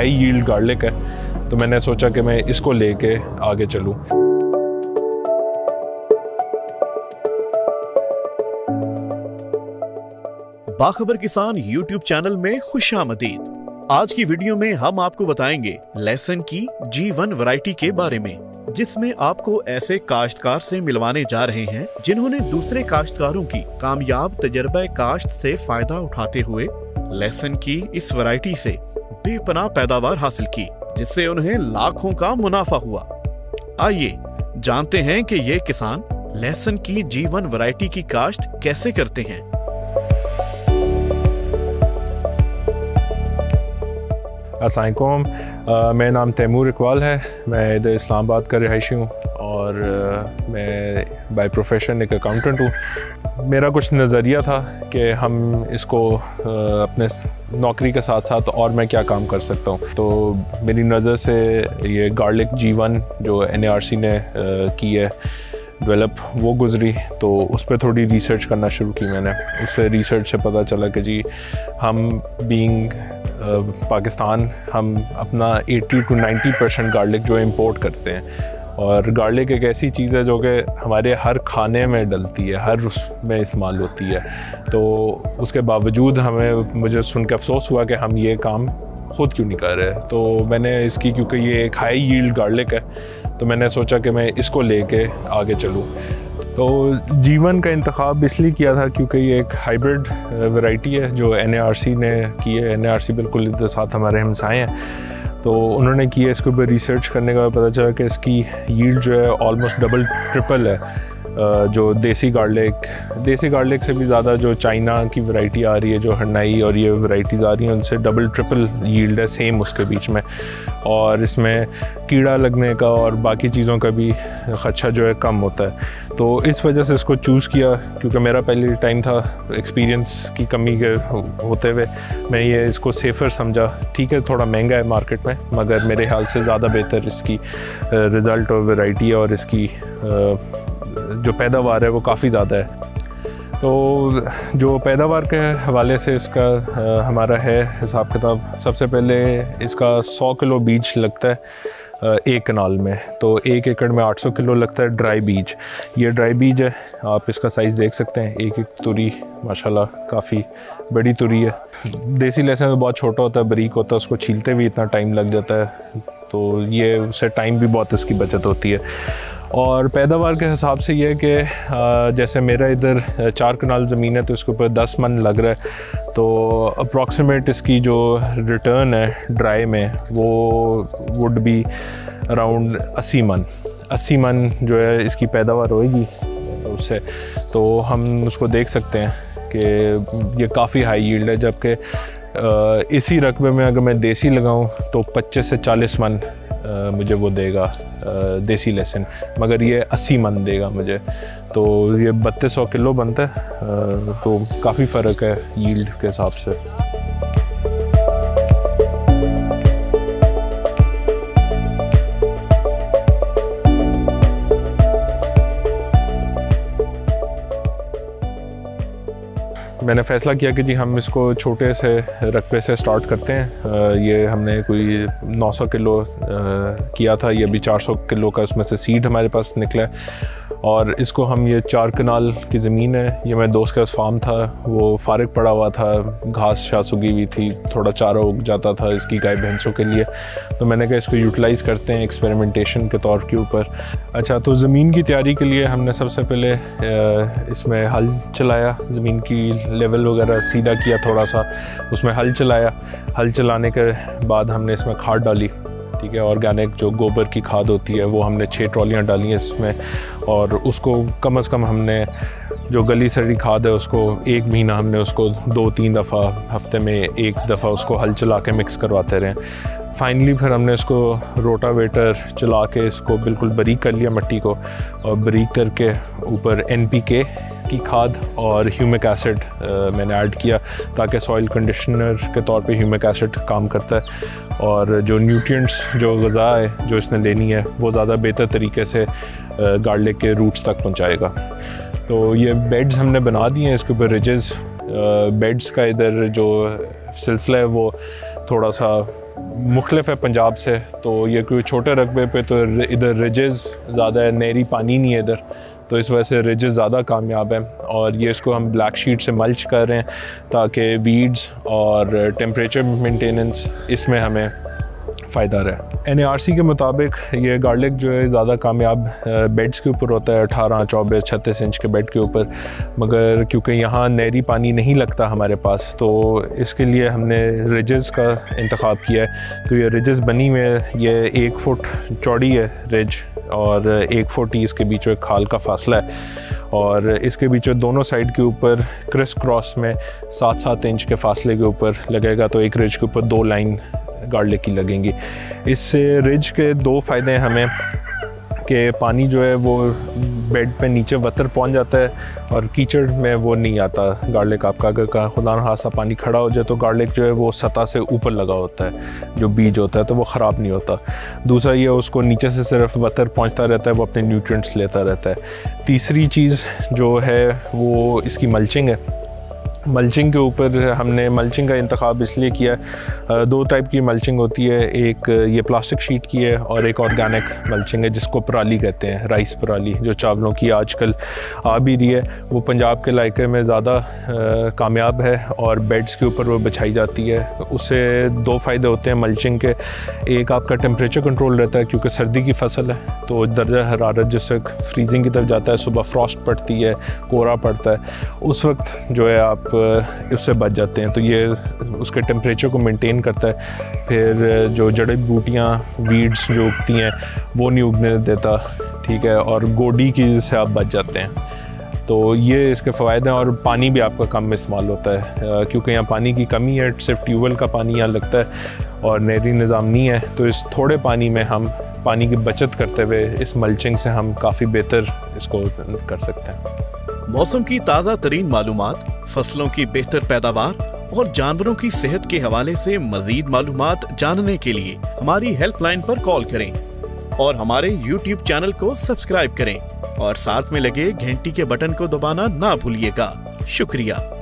High yield garlic है, तो मैंने सोचा कि मैं इसको लेके आगे चलूँ। बाखबर किसान YouTube चैनल में खुशामदीद। आज की वीडियो में हम आपको बताएंगे लहसुन की G1 वैरायटी के बारे में, जिसमें आपको ऐसे काश्तकार से मिलवाने जा रहे हैं जिन्होंने दूसरे काश्तकारों की कामयाब तजर्बा काश्त से फायदा उठाते हुए लहसुन की इस वैरायटी से बेपनाह पैदावार हासिल की, जिससे उन्हें लाखों का मुनाफा हुआ। आइए जानते हैं कि ये किसान लहसुन की G1 वैरायटी की काश्त कैसे करते हैं। अस्सलामुअलैकुम, मेरा नाम तैमूर इकबाल है, मैं इधर इस्लामाबाद का रिहायशी हूँ और मैं बाय प्रोफेशन एक अकाउंटेंट हूँ। मेरा कुछ नज़रिया था कि हम इसको अपने नौकरी के साथ साथ और मैं क्या काम कर सकता हूँ, तो मेरी नज़र से ये गार्लिक G1 जो NARC ने की है डेवलप, वो गुज़री, तो उस पर थोड़ी रिसर्च करना शुरू की मैंने। उससे रिसर्च से पता चला कि जी हम बीइंग पाकिस्तान, हम अपना 80 to 90% गार्लिक जो इंपोर्ट करते हैं, और गार्लिक एक ऐसी चीज़ है जो कि हमारे हर खाने में डलती है, हर उसमें इस्तेमाल होती है, तो उसके बावजूद हमें मुझे सुन के अफसोस हुआ कि हम ये काम ख़ुद क्यों नहीं कर रहे। तो मैंने इसकी, क्योंकि ये एक हाई यील्ड गार्लिक है, तो मैंने सोचा कि मैं इसको लेके आगे चलूँ। तो G1 का इंतखाब इसलिए किया था क्योंकि ये एक हाइब्रिड वैरायटी है जो NARC ने की है। NARC बिल्कुल इधर साथ हमारे हमसाए हैं, तो उन्होंने किया, इसके ऊपर रिसर्च करने का पता चला कि इसकी यील्ड जो है ऑलमोस्ट डबल ट्रिपल है, जो देसी गार्लिक से भी ज़्यादा जो चाइना की वैरायटी आ रही है, जो हरनाई और ये वैरायटीज़ आ रही हैं, उनसे डबल ट्रिपल यील्ड है सेम उसके बीच में, और इसमें कीड़ा लगने का और बाकी चीज़ों का भी खदशा जो है कम होता है। तो इस वजह से इसको चूज़ किया, क्योंकि मेरा पहले टाइम था एक्सपीरियंस की कमी के होते हुए, मैं ये इसको सेफ़र समझा। ठीक है, थोड़ा महंगा है मार्केट में, मगर मेरे ख्याल से ज़्यादा बेहतर इसकी रिज़ल्ट और वैरायटी और इसकी जो पैदावार है वो काफ़ी ज़्यादा है। तो जो पैदावार के हवाले से इसका हमारा है हिसाब किताब। सबसे पहले इसका 100 किलो बीज लगता है एक कनाल में, तो एक एकड़ में 800 किलो लगता है ड्राई बीज। ये ड्राई बीज है, आप इसका साइज़ देख सकते हैं, एक एक तुरी माशाल्लाह काफ़ी बड़ी तुरी है। देसी लहसुन में बहुत छोटा होता है, बारीक होता है, उसको छीलते भी इतना टाइम लग जाता है, तो ये उससे टाइम भी बहुत इसकी बचत होती है। और पैदावार के हिसाब से ये है कि जैसे मेरा इधर 4 कनाल ज़मीन है, तो इसके ऊपर 10 मन लग रहा है, तो अप्रॉक्सीमेट इसकी जो रिटर्न है ड्राई में वो वुड बी अराउंड 80 मन जो है इसकी पैदावार होगी उससे। तो हम उसको देख सकते हैं कि ये काफ़ी हाई यील्ड है, जबकि इसी रकबे में अगर मैं देसी लगाऊं तो 25 से 40 मन मुझे वो देगा देसी लहसुन, मगर ये 80 मन देगा मुझे, तो ये 3200 किलो बनता है। तो काफ़ी फ़र्क है यील्ड के हिसाब से। मैंने फ़ैसला किया कि जी हम इसको छोटे से रकबे से स्टार्ट करते हैं। ये हमने कोई 900 किलो किया था, ये भी 400 किलो का उसमें से सीड हमारे पास निकला है, और इसको हम, ये 4 कनाल की ज़मीन है, ये मैं दोस्त का फार्म था, वो फारिग पड़ा हुआ था, घास शास उगी हुई थी, थोड़ा चारा उग जाता था इसकी गाय भैंसों के लिए, तो मैंने कहा इसको यूटिलाइज़ करते हैं एक्सपेरिमेंटेशन के तौर के ऊपर। अच्छा, तो ज़मीन की तैयारी के लिए हमने सबसे पहले इसमें हल चलाया, ज़मीन की लेवल वगैरह सीधा किया थोड़ा सा, उसमें हल चलाया। हल चलाने के बाद हमने इसमें खाद डाली, ठीक है, ऑर्गेनिक जो गोबर की खाद होती है, वो हमने 6 ट्रॉलियाँ डाली हैं इसमें, और उसको कम से कम हमने जो गली सड़ी खाद है उसको 1 महीना, हमने उसको 2-3 दफ़ा, हफ्ते में 1 दफ़ा उसको हल चला के मिक्स करवाते रहें। फाइनली फिर हमने इसको रोटावेटर चला के इसको बिल्कुल बारीक कर लिया मिट्टी को, और बारीक करके ऊपर NPK की खाद और ह्यूमिक एसिड मैंने ऐड किया, ताकि सॉइल कंडीशनर के तौर पे ह्यूमिक एसिड काम करता है, और जो न्यूट्रिएंट्स, जो गज़ा है जो इसने लेनी है, वो ज़्यादा बेहतर तरीके से गार्लिक के रूट्स तक पहुँचाएगा। तो ये बेड्स हमने बना दिए हैं, इसके ऊपर रिजेस बेड्स का इधर जो सिलसिला है वो थोड़ा सा मुख्तलिफ है पंजाब से, तो ये कोई छोटे रकबे पे तो इधर रिजेस ज़्यादा है, नहरी पानी नहीं है इधर, तो इस वजह से रिजेस ज़्यादा कामयाब हैं। और ये इसको हम ब्लैक शीट से मल्च कर रहे हैं ताकि वीड्स और टेम्परेचर मेंटेनेंस इसमें हमें फ़ायदा रहे। NARC के मुताबिक ये गार्लिक जो है ज़्यादा कामयाब बेड्स के ऊपर होता है, 18, 24, 36 इंच के बेड के ऊपर, मगर क्योंकि यहाँ नहरी पानी नहीं लगता हमारे पास, तो इसके लिए हमने रिजेस का इंतखाब किया है। तो ये रिजेस बनी हुए हैं, ये 1 फुट चौड़ी है रिज और 1 फुट ही इसके बीच में खाल का फासला है, और इसके बीच में दोनों साइड के ऊपर क्रिस क्रॉस में 7-7 इंच के फासले के ऊपर लगेगा, तो एक रिज के ऊपर 2 लाइन गार्लिक की लगेंगी। इससे रिज के 2 फ़ायदे हैं हमें कि पानी जो है वो बेड पे नीचे वतर पहुंच जाता है और कीचड़ में वो नहीं आता गार्लिक आपका। अगर कहा खुदा न खासा पानी खड़ा हो जाए तो गार्लिक जो है वो सतह से ऊपर लगा होता है, जो बीज होता है, तो वो ख़राब नहीं होता। दूसरा ये उसको नीचे से सिर्फ वतर पहुंचता रहता है, वो अपने न्यूट्रिएंट्स लेता रहता है। तीसरी चीज़ जो है वो इसकी मल्चिंग है। मल्चिंग के ऊपर हमने मल्चिंग का इंतखाब इसलिए किया है, 2 टाइप की मल्चिंग होती है, एक ये प्लास्टिक शीट की है और एक ऑर्गेनिक मल्चिंग है जिसको पराली कहते हैं, राइस पराली, जो चावलों की आजकल आ भी रही है। वो पंजाब के इलाके में ज़्यादा कामयाब है और बेड्स के ऊपर वो बिछाई जाती है। उससे 2 फ़ायदे होते हैं मल्चिंग के। एक आपका टेम्परेचर कंट्रोल रहता है क्योंकि सर्दी की फसल है, तो दर्जा हरारत जैसे फ्रीजिंग की तरफ जाता है, सुबह फ्रॉस्ट पड़ती है, कोहरा पड़ता है, उस वक्त जो है आप उससे बच जाते हैं, तो ये उसके टेम्परेचर को मेंटेन करता है। फिर जो जड़ी बूटियाँ वीड्स जो उगती हैं वो नहीं उगने देता, ठीक है, और गोडी की से आप बच जाते हैं। तो ये इसके फ़ायदे हैं। और पानी भी आपका कम इस्तेमाल होता है क्योंकि यहाँ पानी की कमी है, सिर्फ ट्यूबवेल का पानी यहाँ लगता है और नहरी निज़ाम नहीं है, तो इस थोड़े पानी में हम पानी की बचत करते हुए इस मल्चिंग से हम काफ़ी बेहतर इसको कर सकते हैं। मौसम की ताज़ा तरीन मालूमात, फसलों की बेहतर पैदावार और जानवरों की सेहत के हवाले से मज़ीद मालूमात जानने के लिए हमारी हेल्पलाइन पर कॉल करें और हमारे YouTube चैनल को सब्सक्राइब करें और साथ में लगे घंटी के बटन को दबाना ना भूलिएगा। शुक्रिया।